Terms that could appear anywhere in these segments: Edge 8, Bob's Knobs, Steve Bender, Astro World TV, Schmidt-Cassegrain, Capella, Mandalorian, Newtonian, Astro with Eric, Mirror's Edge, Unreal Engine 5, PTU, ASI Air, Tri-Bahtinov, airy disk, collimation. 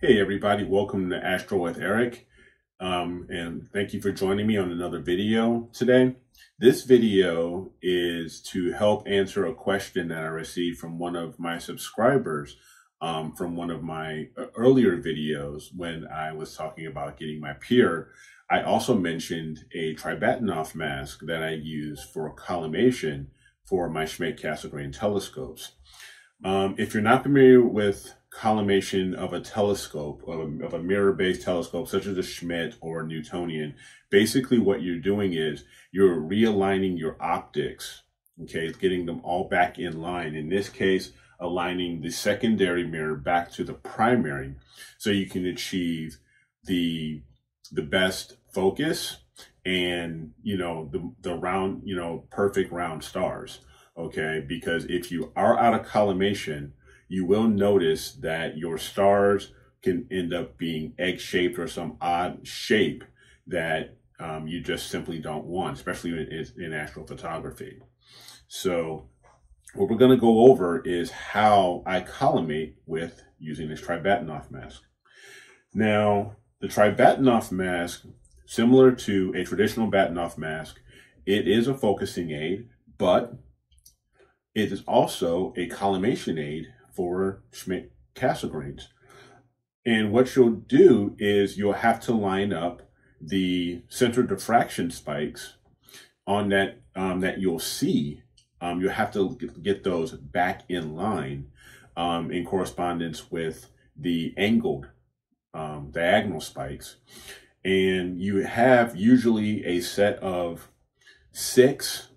Hey everybody, welcome to Astro with Eric, and thank you for joining me on another video today. This video is to help answer a question that I received from one of my subscribers from one of my earlier videos when I was talking about getting my pier. I also mentioned a Tri-Bahtinov mask that I use for collimation for my Schmidt-Cassegrain telescopes. If you're not familiar with collimation of a telescope, of a mirror-based telescope, such as a Schmidt or Newtonian, basically what you're doing is you're realigning your optics, okay, getting them all back in line. In this case, aligning the secondary mirror back to the primary so you can achieve the best focus and, you know, the round, you know, perfect round stars, okay? Because if you are out of collimation, you will notice that your stars can end up being egg-shaped or some odd shape that you just simply don't want, especially in astrophotography. So what we're gonna go over is how I collimate with using this Tri-Bahtinov mask. Now, the Tri-Bahtinov mask, similar to a traditional Bahtinov mask, it is a focusing aid, but it is also a collimation aid for Schmidt-Cassegrains. And what you'll do is you'll have to line up the center diffraction spikes on that, that you'll see. You'll have to get those back in line in correspondence with the angled diagonal spikes. And you have usually a set of six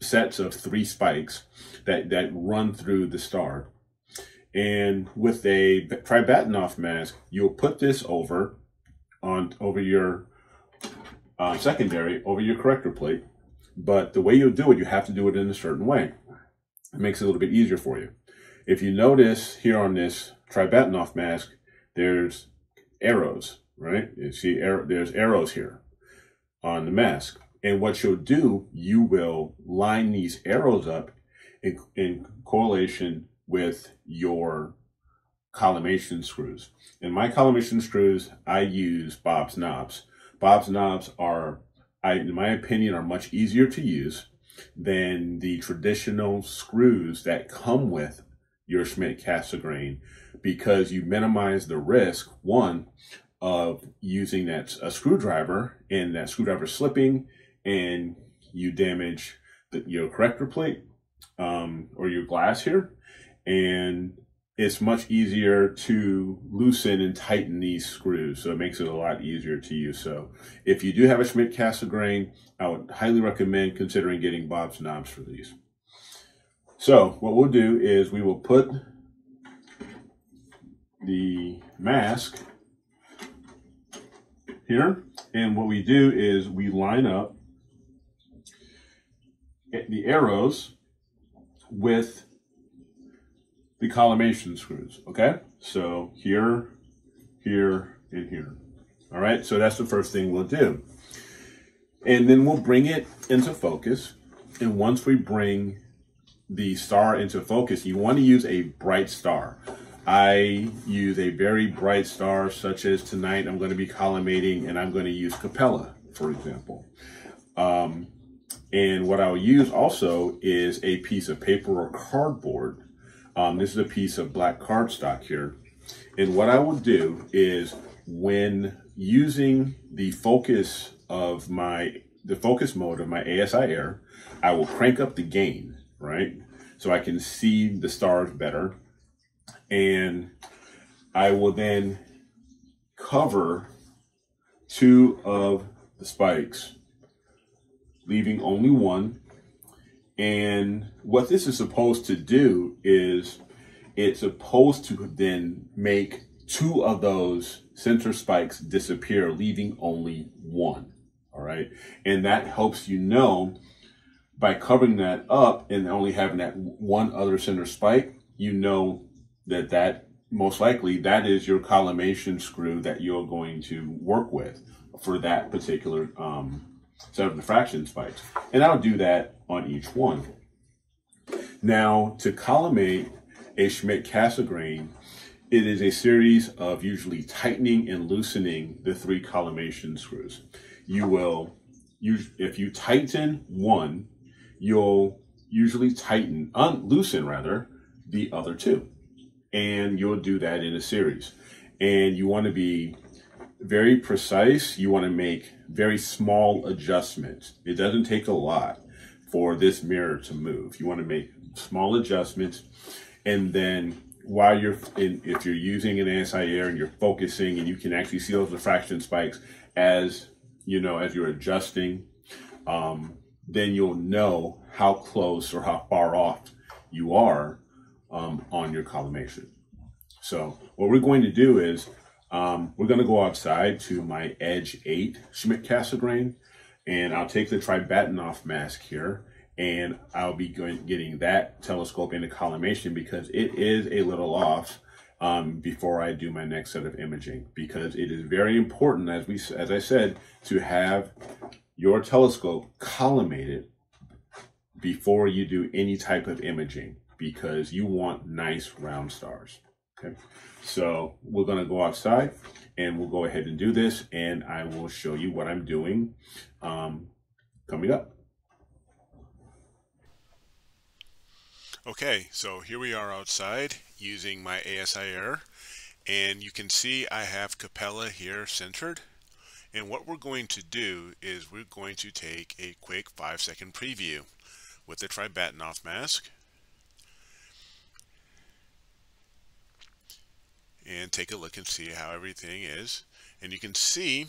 sets of three spikes that run through the star. And with a Tri-Bahtinov mask, you'll put this over your secondary, over your corrector plate. But the way you'll do it, you have to do it in a certain way. It makes it a little bit easier for you. If you notice here on this Tri-Bahtinov mask, there's arrows, right? You see, there's arrows here on the mask. And what you'll do, you will line these arrows up in correlation with your collimation screws. In my collimation screws, I use Bob's Knobs. Bob's Knobs are, in my opinion, are much easier to use than the traditional screws that come with your Schmidt-Cassegrain because you minimize the risk, one, of using a screwdriver and that screwdriver slipping, and you damage your corrector plate or your glass here. And it's much easier to loosen and tighten these screws. So it makes it a lot easier to use. So if you do have a Schmidt-Cassegrain, I would highly recommend considering getting Bob's Knobs for these. So what we'll do is we will put the mask here. And what we do is we line up the arrows with the collimation screws, okay? So here, here, and here. All right, so that's the first thing we'll do. And then we'll bring it into focus. And once we bring the star into focus, you want to use a bright star. I use a very bright star, such as tonight I'm going to be collimating and I'm going to use Capella, for example. And what I'll use also is a piece of paper or cardboard. This is a piece of black cardstock here. And what I will do is when using the focus of the focus mode of my ASI Air, I will crank up the gain, right? So I can see the stars better. And I will then cover two of the spikes, leaving only one. And what this is supposed to do is it's supposed to then make two of those center spikes disappear, leaving only one, all right? And that helps you know by covering that up and only having that one other center spike, you know that most likely that is your collimation screw that you're going to work with for that particular set of diffraction spikes. And I'll do that on each one. Now, to collimate a Schmidt-Cassegrain, It is a series of usually tightening and loosening the three collimation screws. You will, if you tighten one, you'll usually loosen the other two. And you'll do that in a series. And you want to be very precise. You want to make very small adjustments. It doesn't take a lot for this mirror to move. You want to make small adjustments, and then while you're if you're using an ASI Air and you're focusing, and you can actually see those diffraction spikes as you know as you're adjusting, then you'll know how close or how far off you are on your collimation. So what we're going to do is we're going to go outside to my Edge 8 Schmidt-Cassegrain, and I'll take the Tri-Bahtinov mask here, and I'll be getting that telescope into collimation because it is a little off before I do my next set of imaging, because it is very important, as I said, to have your telescope collimated before you do any type of imaging, because you want nice round stars. Okay, so we're going to go outside and we'll go ahead and do this, and I will show you what I'm doing coming up. Okay, so here we are outside using my ASI Air, and you can see I have Capella here centered. And what we're going to do is we're going to take a quick 5-second preview with the Tri-Bahtinov mask. And take a look and see how everything is. And you can see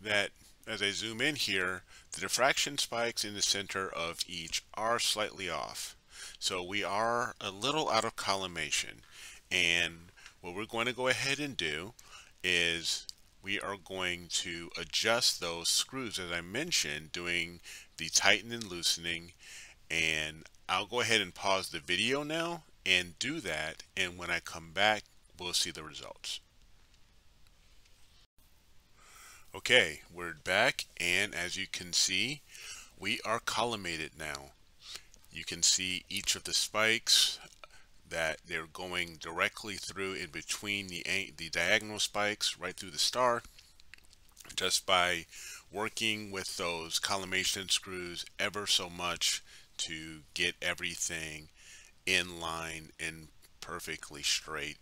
that as I zoom in here, the diffraction spikes in the center of each are slightly off. So we are a little out of collimation. And what we're going to go ahead and do is we are going to adjust those screws, as I mentioned, doing the tightening and loosening. And I'll go ahead and pause the video now and do that. And when I come back, we'll see the results. Okay, we're back, and as you can see, we are collimated now. You can see each of the spikes that they're going directly through in between the diagonal spikes right through the star, just by working with those collimation screws ever so much to get everything in line and perfectly straight.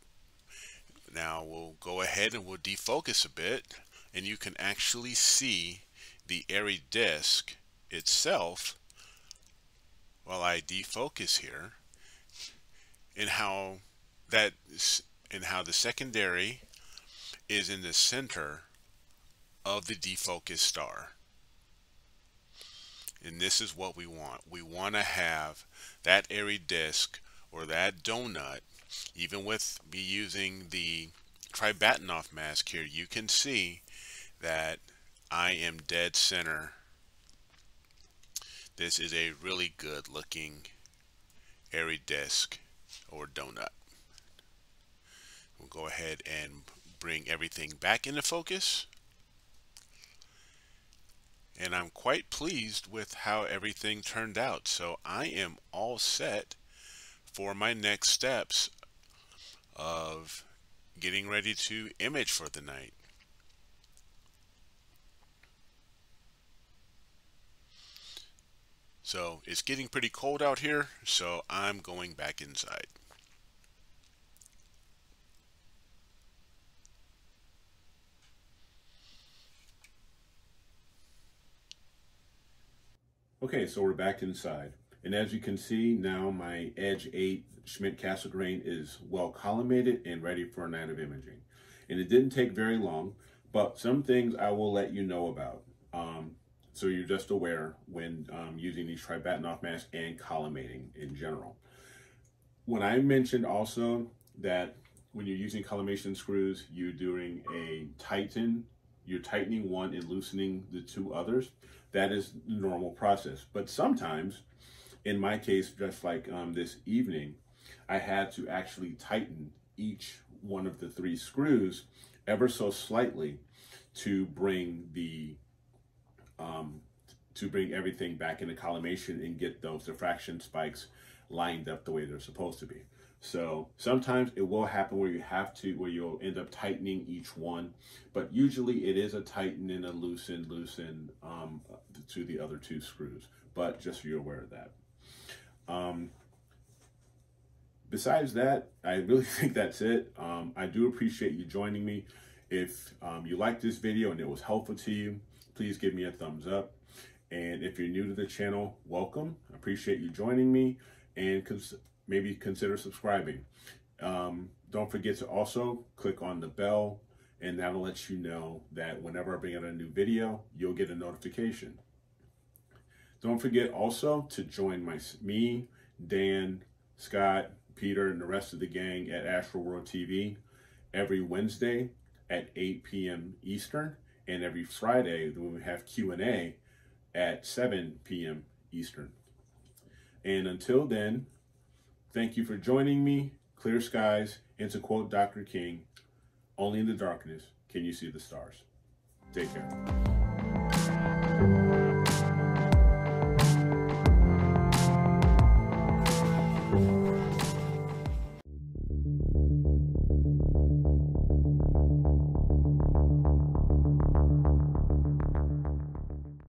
Now we'll go ahead and we'll defocus a bit, and you can actually see the airy disk itself while I defocus here, and how the secondary is in the center of the defocused star. And this is what we want. We want to have that airy disk, or that donut. Even with me using the Tri-Bahtinov mask here, you can see that I am dead center. This is a really good looking airy disk or donut. We'll go ahead and bring everything back into focus. And I'm quite pleased with how everything turned out. So I am all set for my next steps of getting ready to image for the night. So it's getting pretty cold out here, so I'm going back inside. Okay, so we're back inside. And as you can see, now my Edge 8 Schmidt-Cassegrain is well collimated and ready for a night of imaging. And it didn't take very long, but some things I will let you know about. So you're just aware when using these Tri-Bahtinov masks and collimating in general. When I mentioned also that when you're using collimation screws, you're doing a tighten, you're tightening one and loosening the two others. That is the normal process, but sometimes, in my case, just like this evening, I had to actually tighten each one of the three screws ever so slightly to bring the to bring everything back into collimation and get those diffraction spikes lined up the way they're supposed to be. So sometimes it will happen where you'll end up tightening each one, but usually it is a tighten and a loosen to the other two screws, but just so you're aware of that. Besides that, I really think that's it. I do appreciate you joining me. If you liked this video and it was helpful to you, please give me a thumbs up. And if you're new to the channel, welcome. I appreciate you joining me, and maybe consider subscribing. Don't forget to also click on the bell, and that'll let you know that whenever I bring out a new video, you'll get a notification. Don't forget also to join me, Dan, Scott, Peter, and the rest of the gang at Astro World TV every Wednesday at 8 p.m. Eastern, and every Friday when we have Q&A at 7 p.m. Eastern. And until then, thank you for joining me. Clear skies, and to quote Dr. King, only in the darkness can you see the stars. Take care.